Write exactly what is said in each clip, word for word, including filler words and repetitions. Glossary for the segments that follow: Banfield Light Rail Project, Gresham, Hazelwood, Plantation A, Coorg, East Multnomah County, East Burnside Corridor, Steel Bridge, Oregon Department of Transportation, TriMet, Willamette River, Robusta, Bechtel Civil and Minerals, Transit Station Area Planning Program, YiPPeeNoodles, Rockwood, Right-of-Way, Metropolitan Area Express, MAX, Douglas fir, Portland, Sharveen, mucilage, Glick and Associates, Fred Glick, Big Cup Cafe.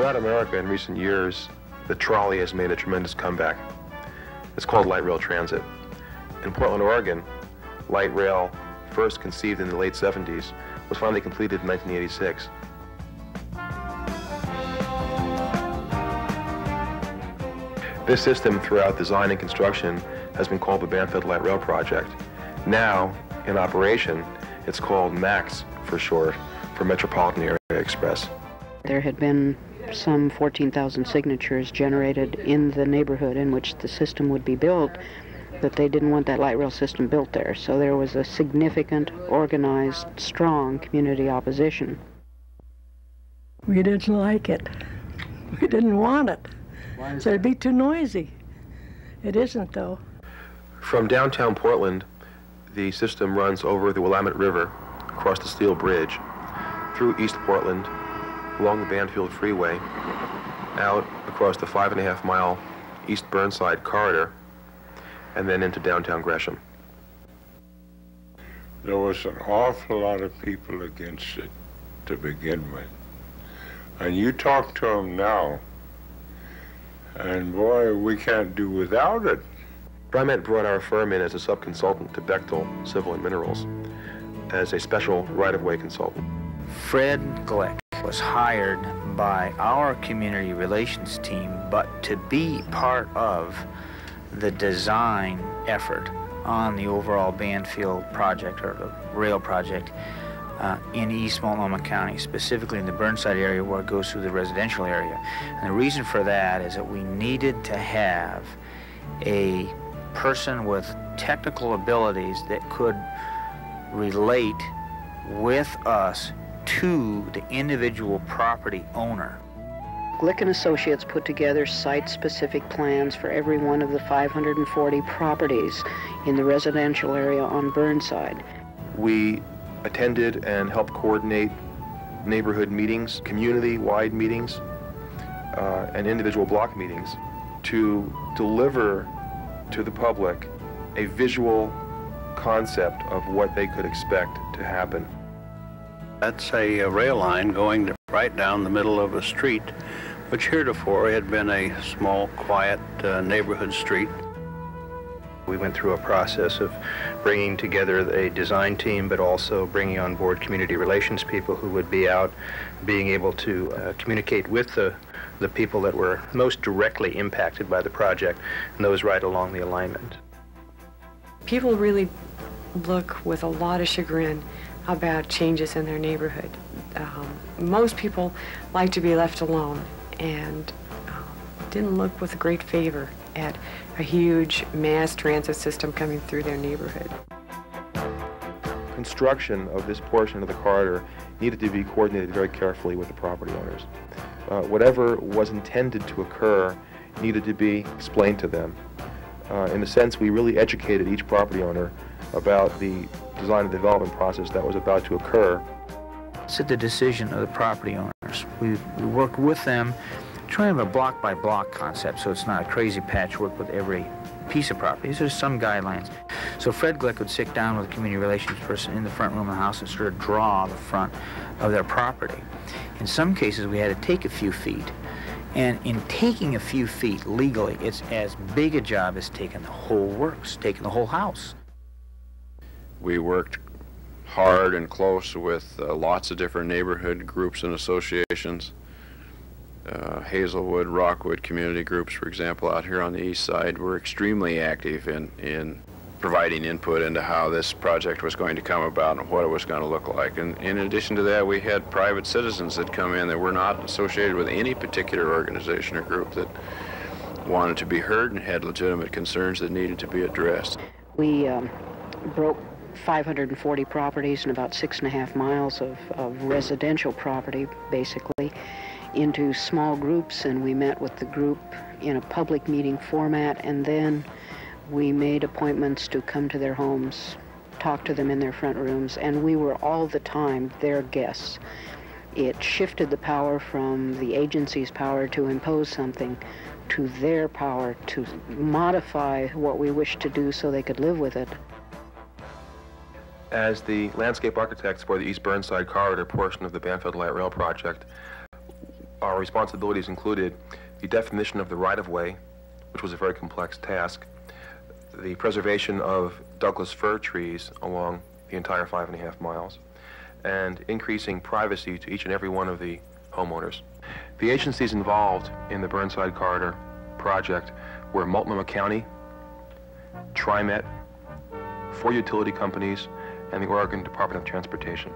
Throughout America in recent years, the trolley has made a tremendous comeback. It's called light rail transit. In Portland, Oregon, light rail, first conceived in the late seventies, was finally completed in nineteen eighty-six. This system throughout design and construction has been called the Banfield Light Rail Project. Now, in operation, it's called MAX for short, for Metropolitan Area Express. There had been some fourteen thousand signatures generated in the neighborhood in which the system would be built, that they didn't want that light rail system built there. So there was a significant, organized, strong community opposition. We didn't like it. We didn't want it. So it'd be too noisy. It isn't, though. From downtown Portland, the system runs over the Willamette River, across the Steel Bridge, through East Portland, along the Banfield Freeway, out across the five and a half mile East Burnside Corridor, and then into downtown Gresham. There was an awful lot of people against it to begin with. And you talk to them now, and boy, we can't do without it. TriMet brought our firm in as a sub-consultant to Bechtel Civil and Minerals as a special right-of-way consultant. Fred Glick was hired by our community relations team, but to be part of the design effort on the overall Banfield project, or the rail project, Uh, in East Multnomah County, specifically in the Burnside area where it goes through the residential area. And the reason for that is that we needed to have a person with technical abilities that could relate with us to the individual property owner. Glick and Associates put together site-specific plans for every one of the five hundred forty properties in the residential area on Burnside. We attended and helped coordinate neighborhood meetings, community-wide meetings, uh, and individual block meetings to deliver to the public a visual concept of what they could expect to happen. That's a, a rail line going right down the middle of a street, which heretofore had been a small, quiet uh, neighborhood street. We went through a process of bringing together a design team, but also bringing on board community relations people who would be out being able to uh, communicate with the, the people that were most directly impacted by the project, and those right along the alignment. People really look with a lot of chagrin about changes in their neighborhood. Um, most people like to be left alone, and um, didn't look with great favor at a huge mass transit system coming through their neighborhood. Construction of this portion of the corridor needed to be coordinated very carefully with the property owners. Uh, whatever was intended to occur needed to be explained to them. Uh, in a sense, we really educated each property owner about the design and development process that was about to occur. It's at the decision of the property owners. We, we worked with them, trying to have a block-by-block concept, so it's not a crazy patchwork with every piece of property. These are some guidelines. So Fred Glick would sit down with a community relations person in the front room of the house and sort of draw the front of their property. In some cases, we had to take a few feet. And in taking a few feet legally, it's as big a job as taking the whole works, taking the whole house. We worked hard and close with uh, lots of different neighborhood groups and associations. Uh, Hazelwood, Rockwood community groups, for example, out here on the east side were extremely active in, in providing input into how this project was going to come about and what it was going to look like. And in addition to that, we had private citizens that come in that were not associated with any particular organization or group that wanted to be heard and had legitimate concerns that needed to be addressed. We um, broke five hundred forty properties and about six and a half miles of, of residential property, basically, into small groups, and we met with the group in a public meeting format, and then we made appointments to come to their homes, talk to them in their front rooms, and we were all the time their guests. It shifted the power from the agency's power to impose something to their power to modify what we wished to do so they could live with it. As the landscape architects for the East Burnside Corridor portion of the Banfield Light Rail Project, our responsibilities included the definition of the right-of-way, which was a very complex task, the preservation of Douglas fir trees along the entire five and a half miles, and increasing privacy to each and every one of the homeowners. The agencies involved in the Burnside Corridor project were Multnomah County, TriMet, four utility companies, and the Oregon Department of Transportation.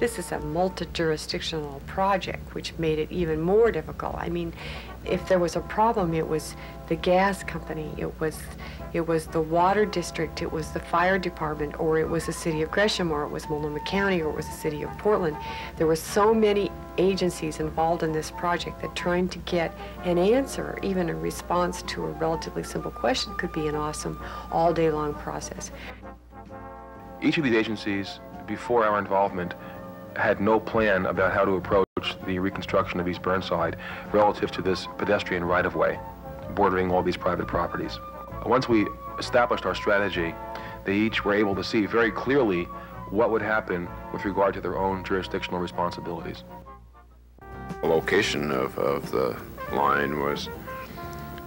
This is a multi-jurisdictional project, which made it even more difficult. I mean, if there was a problem, it was the gas company, it was, it was the water district, it was the fire department, or it was the city of Gresham, or it was Multnomah County, or it was the city of Portland. There were so many agencies involved in this project that trying to get an answer, even a response to a relatively simple question, could be an awesome all-day-long process. Each of these agencies, before our involvement, had no plan about how to approach the reconstruction of East Burnside relative to this pedestrian right-of-way bordering all these private properties. Once we established our strategy, they each were able to see very clearly what would happen with regard to their own jurisdictional responsibilities. The location of, of the line was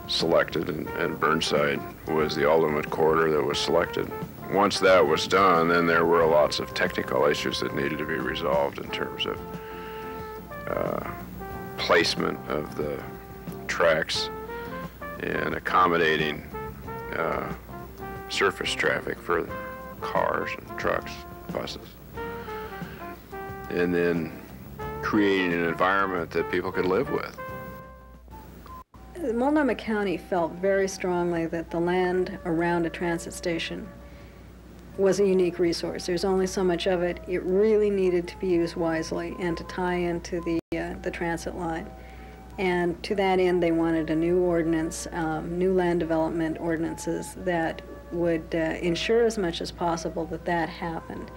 selected, and, and Burnside was the ultimate corridor that was selected. Once that was done, then there were lots of technical issues that needed to be resolved in terms of Uh, placement of the tracks and accommodating uh, surface traffic for cars and trucks, buses, and then creating an environment that people could live with. Multnomah County felt very strongly that the land around a transit station was a unique resource. There's only so much of it. It really needed to be used wisely and to tie into the, uh, the transit line. And to that end, they wanted a new ordinance, um, new land development ordinances that would uh, ensure as much as possible that that happened.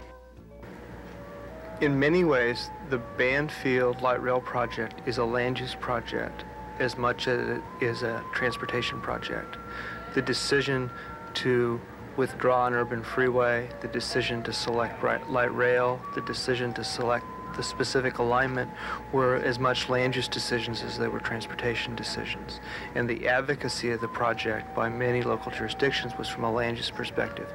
In many ways, the Banfield Light Rail Project is a land use project as much as it is a transportation project. The decision to withdraw an urban freeway, the decision to select light rail, the decision to select the specific alignment were as much land use decisions as they were transportation decisions. And the advocacy of the project by many local jurisdictions was from a land use perspective.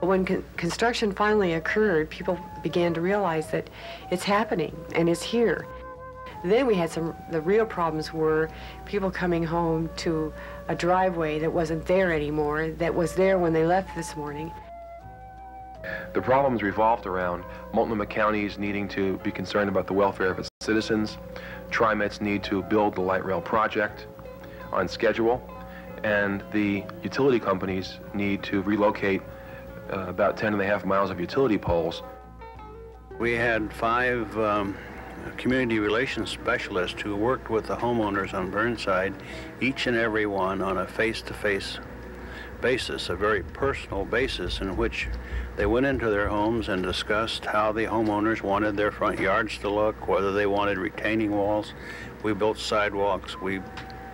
When con construction finally occurred, people began to realize that it's happening and it's here. Then we had some, the real problems were people coming home to a driveway that wasn't there anymore, that was there when they left this morning. The problems revolved around Multnomah County's needing to be concerned about the welfare of its citizens, TriMet's need to build the light rail project on schedule, and the utility companies need to relocate uh, about ten and a half miles of utility poles. We had five um, community relations specialist who worked with the homeowners on Burnside, each and every one on a face-to-face basis, a very personal basis in which they went into their homes and discussed how the homeowners wanted their front yards to look, whether they wanted retaining walls. We built sidewalks, we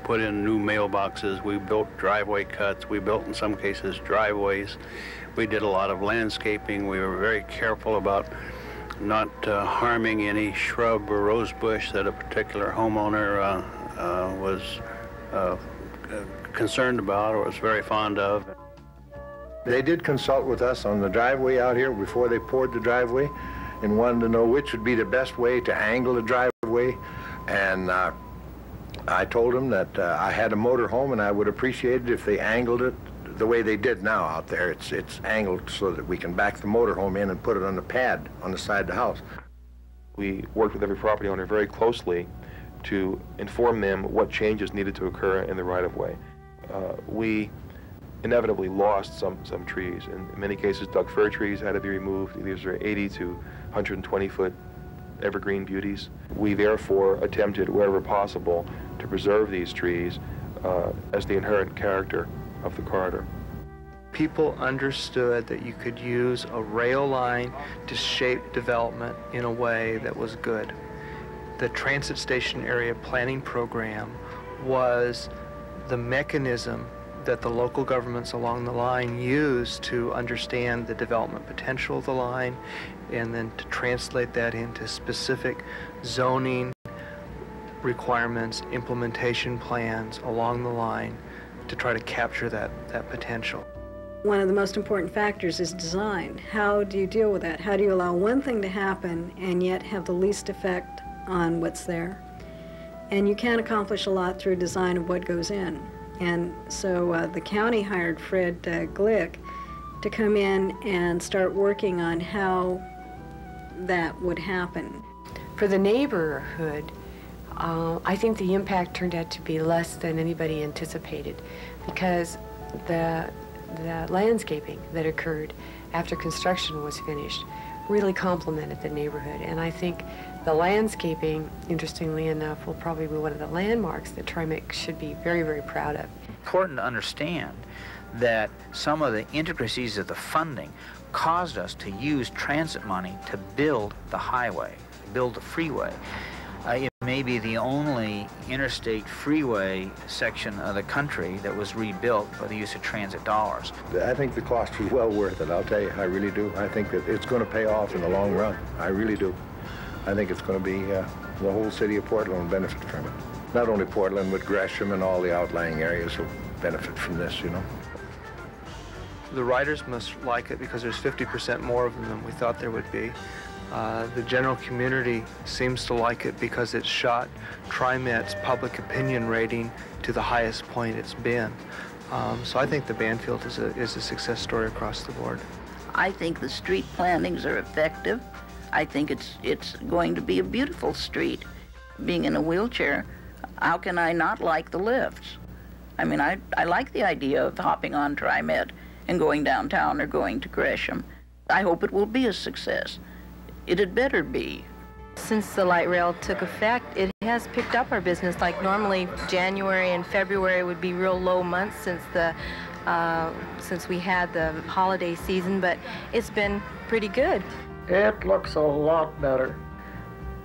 put in new mailboxes, we built driveway cuts, we built in some cases driveways. We did a lot of landscaping. We were very careful about not uh, harming any shrub or rose bush that a particular homeowner uh, uh, was uh, concerned about or was very fond of. They did consult with us on the driveway out here before they poured the driveway and wanted to know which would be the best way to angle the driveway. And uh, I told them that uh, I had a motor home and I would appreciate it if they angled it the way they did now out there. It's, it's angled so that we can back the motorhome in and put it on the pad on the side of the house. We worked with every property owner very closely to inform them what changes needed to occur in the right-of-way. Uh, we inevitably lost some, some trees. In many cases, Douglas fir trees had to be removed. These are eighty to one hundred twenty foot evergreen beauties. We therefore attempted, wherever possible, to preserve these trees uh, as the inherent character of the corridor. People understood that you could use a rail line to shape development in a way that was good. The Transit Station Area Planning Program was the mechanism that the local governments along the line use to understand the development potential of the line and then to translate that into specific zoning requirements, implementation plans along the line to try to capture that, that potential. One of the most important factors is design. How do you deal with that? How do you allow one thing to happen and yet have the least effect on what's there? And you can accomplish a lot through design of what goes in. And so uh, the county hired Fred uh, Glick to come in and start working on how that would happen. For the neighborhood, uh, I think the impact turned out to be less than anybody anticipated, because the the landscaping that occurred after construction was finished really complemented the neighborhood. And I think the landscaping, interestingly enough, will probably be one of the landmarks that TriMet should be very, very proud of. Important to understand that some of the intricacies of the funding caused us to use transit money to build the highway, build the freeway. Uh, it may be the only interstate freeway section of the country that was rebuilt by the use of transit dollars. I think the cost was well worth it, I'll tell you, I really do. I think that it's going to pay off in the long run, I really do. I think it's going to be, uh, the whole city of Portland will benefit from it. Not only Portland, but Gresham and all the outlying areas will benefit from this, you know. The riders must like it because there's fifty percent more of them than we thought there would be. Uh, the general community seems to like it because it's shot TriMet's public opinion rating to the highest point it's been. Um, so I think the Banfield is a, is a success story across the board. I think the street plantings are effective. I think it's, it's going to be a beautiful street. Being in a wheelchair, how can I not like the lifts? I mean, I, I like the idea of hopping on TriMet and going downtown or going to Gresham. I hope it will be a success. It had better be. Since the light rail took effect, it has picked up our business. Like normally, January and February would be real low months since the uh, since we had the holiday season, but it's been pretty good. It looks a lot better.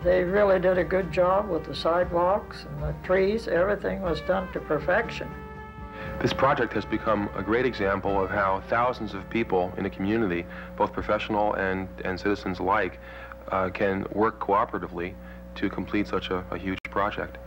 They really did a good job with the sidewalks and the trees. Everything was done to perfection. This project has become a great example of how thousands of people in a community, both professional and, and citizens alike, uh, can work cooperatively to complete such a, a huge project.